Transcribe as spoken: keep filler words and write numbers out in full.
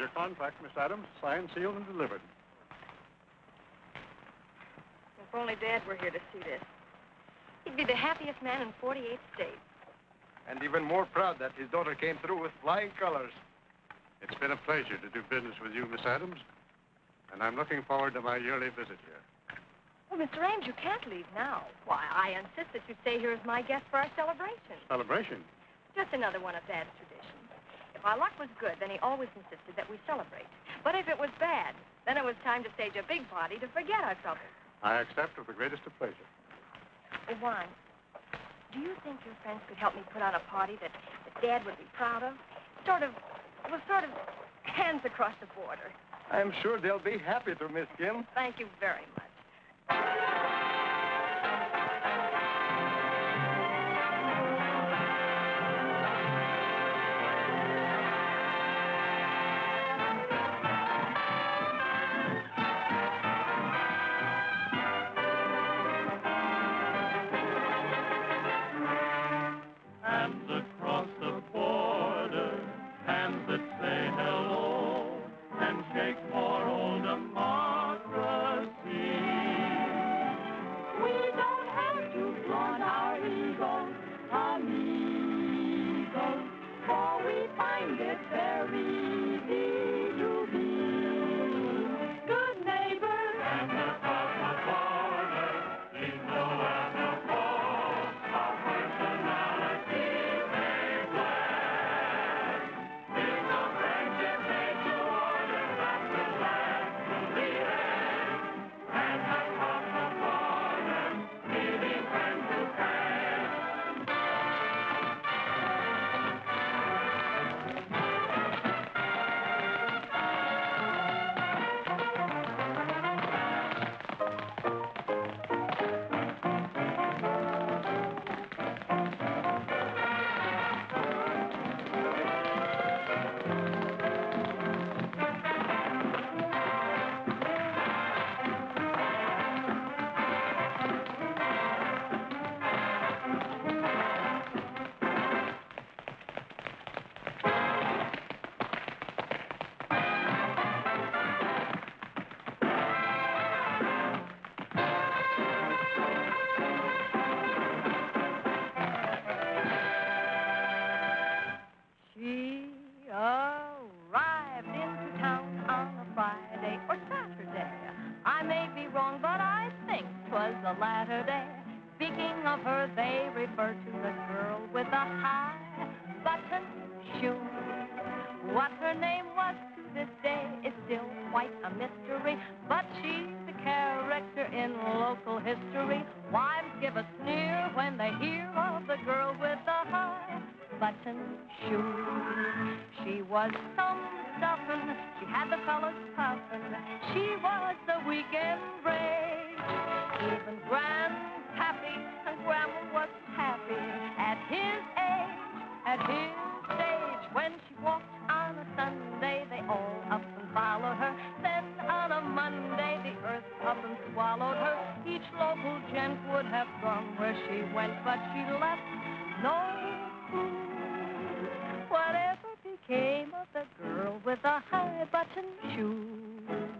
your contract, Miss Adams. Signed, sealed, and delivered. If only Dad were here to see this. He'd be the happiest man in forty-eight states. And even more proud that his daughter came through with flying colors. It's been a pleasure to do business with you, Miss Adams. And I'm looking forward to my yearly visit here. Well, Mister Ames, you can't leave now. Why, I insist that you stay here as my guest for our celebration. Celebration? Just another one of Dad's traditions. If our luck was good, then he always insisted that we celebrate. But if it was bad, then it was time to stage a big party to forget our troubles. I accept with the greatest of pleasure. Juan, do you think your friends could help me put on a party that, that Dad would be proud of? Sort of, well, sort of hands across the border. I'm sure they'll be happy to, Miss Kim. Thank you very much. Became of the girl with the high button shoe.